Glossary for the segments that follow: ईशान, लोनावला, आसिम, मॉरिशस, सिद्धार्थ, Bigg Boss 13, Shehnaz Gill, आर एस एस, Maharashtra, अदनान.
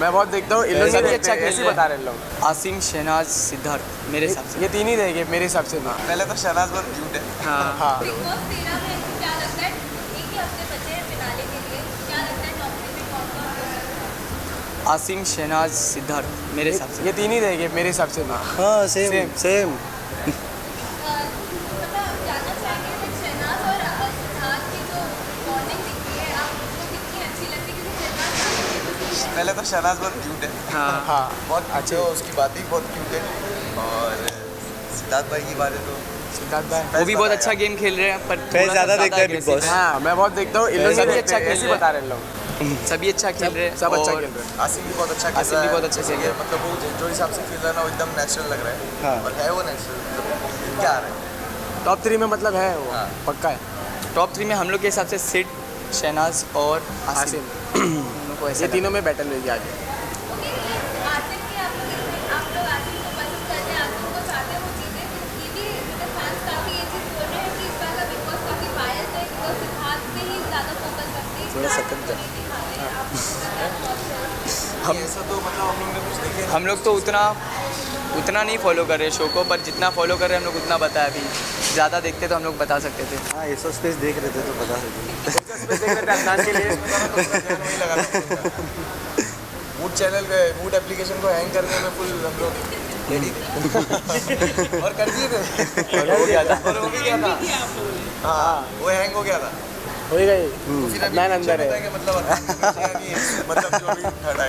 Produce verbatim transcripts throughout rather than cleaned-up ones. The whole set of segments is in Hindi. मैं बहुत देखता हूँ अच्छा कैसे बता रहे लोग। आसिम, शहनाज, सिद्धार्थ, मेरे हिसाब से ये तीन ही रहेंगे मेरे हिसाब से। पहले तो शहनाज बहुत क्यूट है। हाँ हाँ। आसिम, शहनाज, सिद्धार्थ, मेरे हिसाब से ये तीन ही रहेंगे मेरे हिसाब से। हाँ सेम सेम। पहले तो शहनाज बहुत क्यूट है। हाँ हाँ बहुत अच्छे, उसकी बात भी बहुत क्यूट है। और सिद्धार्थ भाई की बात है तो सिद्धार्थ भाई वो भी बहुत अच्छा गेम खेल रहे हैं, पर मैं ज़्यादा देखता है बिग बॉस। हाँ मैं बहुत देखता हूँ। इन लोग भी अच्छा कैसे बता रहे हैं लोग, सभी अच्छा खेल रहे हैं, सब अच्छा खेल रहे हैं। आसिम भी बहुत अच्छा खेल रहा है, आसिम भी बहुत अच्छे से खेल रहा है। मतलब वो जो हिसाब से खेल रहा है ना, वो एकदम नेचुरल लग रहा है और है वो नेचुरल। क्या आ रहा है टॉप थ्री में, मतलब है वो पक्का है टॉप थ्री में। हम लोग के हिसाब से सिड, शहनाज और आसिम ऐसे तीनों में बैटल हुई आज। हम हम लोग तो उतना उतना नहीं फॉलो कर रहे शो को, पर जितना फॉलो कर रहे हम लोग उतना बताया। अभी ज़्यादा देखते तो हम लोग बता सकते थे। हाँ ये सब स्पेस देख रहे थे तो बता सकते थे। मूड चैनल गए, मूड एप्लीकेशन को हैंग करने में फुल हम लोग और कर दिए थे। हाँ वो हैंग हो गया था, हो गई मैं अंदर है। मतलब जो भी खड़ा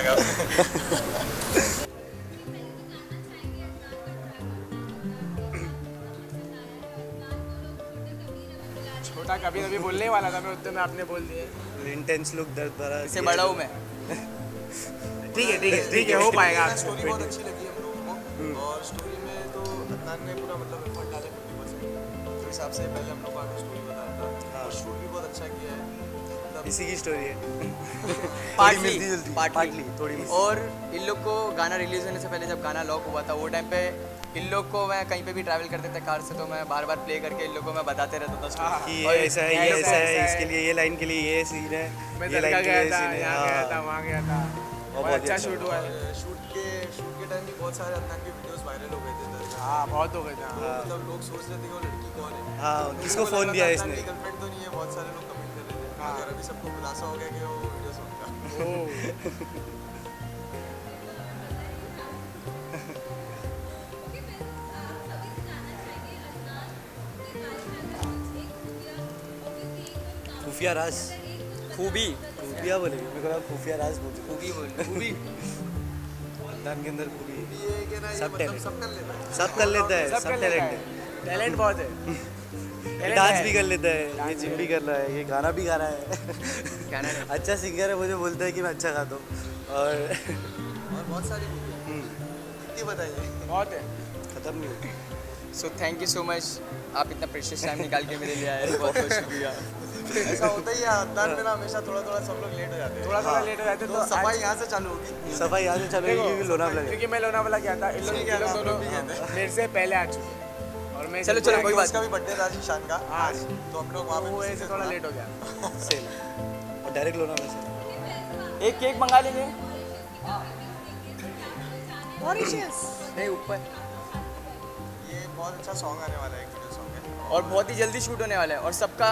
छोटा कभी कभी बोलने वाला था मैं, उतने में आपने बोल दिया। इंटेंस लुक दर्द भरा, इससे बड़ा हूँ मैं। ठीक है ठीक है ठीक है, हो पाएगा। स्टोरी बहुत अच्छी लगी हम लोगों को, और स्टोरी में तो अदनान ने पूरा मतलब एफर्ट डाला फिफ्टी परसेंट के हिसाब से। पहले हम लोग को स्टोरी बताया था, शूट भी बहुत अच्छा किया है। इसी की स्टोरी है पार्टली पार्टली थोड़ी। और इन लोग को गाना रिलीज होने से पहले जब गाना लॉक हुआ था, वो टाइम पे इन लोग को मैं कहीं पे भी ट्रैवल करते थे कार से, तो मैं बार बार प्ले करके इन लोगों को मैं बताते रहता था कि ये ऐसा है, ये ऐसा है, इसके लिए ये लाइन के लिए ये सीन है, ये लाइन के लिए सीन है। यहाँ गया था, वहाँ गया था, बहुत अच्छा शूट हुआ है। शूट के शूट के टाइम भी बहुत सारे अदनान के वीडियोस वायरल हो गए थे। हाँ बहुत हो गए थे। मतलब लोग सोच रहे थे वो लड़की कौन है। हाँ किसको फ़ोन दिया है इसने, गर्लफ्रेंड तो नहीं है। बहुत सारे लोग कमेंट कर रहे थे। हाँ अगर अभी सबको खुलासा हो गया कि वो वीडियोस उनका। खुफिया राज, खूबी खूबिया बोले, खुफिया राज बोले, खूबी बोले, खूबी खानदान के अंदर खूबी है। सब टैलेंट सब कर लेता है, सब टैलेंट है, टैलेंट बहुत है। डांस भी कर लेता है, ये जिम भी कर रहा है, ये गाना भी गा रहा है। अच्छा सिंगर है, मुझे बोलता है कि मैं अच्छा गाता हूँ। और बहुत सारी कितनी बताइए, बहुत है, खत्म नहीं होती। So thank you so much, आप इतना प्रेशियस टाइम निकाल के मेरे लिए आए, बहुत बहुत शुक्रिया। ऐसा होता ही है अदनान में ना, हमेशा थोड़ा थोड़ा सब लोग लेट हो जाते हैं, थोड़ा थोड़ा लेट हो जाते हैं। तो सफाई यहाँ से चालू होगी, सफाई यहाँ से चालू होगी, क्योंकि लोनावला क्योंकि मैं लोनावला गया था। इन लोग दोनों मेरे से पहले आ चुके हैं, और मैं चलो चलो कोई बात। का भी बर्थडे था ईशान का आज, तो हम लोग वहाँ पे वो ऐसे थोड़ा लेट हो गया सेम, और डायरेक्ट लोनावला से एक केक मंगा लेंगे। मॉरिशस नहीं ऊपर, ये बहुत अच्छा सॉन्ग आने वाला है और बहुत ही जल्दी शूट होने वाला है। और सबका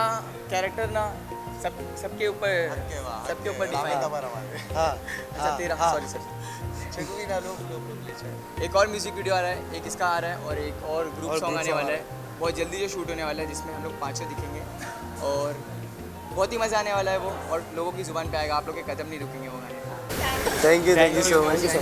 कैरेक्टर ना सब सबके ऊपर सबके ऊपर डिपेंड। सॉरी सर, एक और म्यूजिक वीडियो आ रहा है, एक इसका आ रहा है, और एक और ग्रुप सॉन्ग आने वाला है बहुत जल्दी जो शूट होने वाला है, जिसमें हम लोग पाँचों दिखेंगे और बहुत ही मज़ा आने वाला है वो, और लोगों की जुबान पे आएगा। आप लोग के कदम नहीं रुकेंगे वो गाने। Thank you thank you so much.